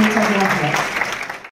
Muchas gracias.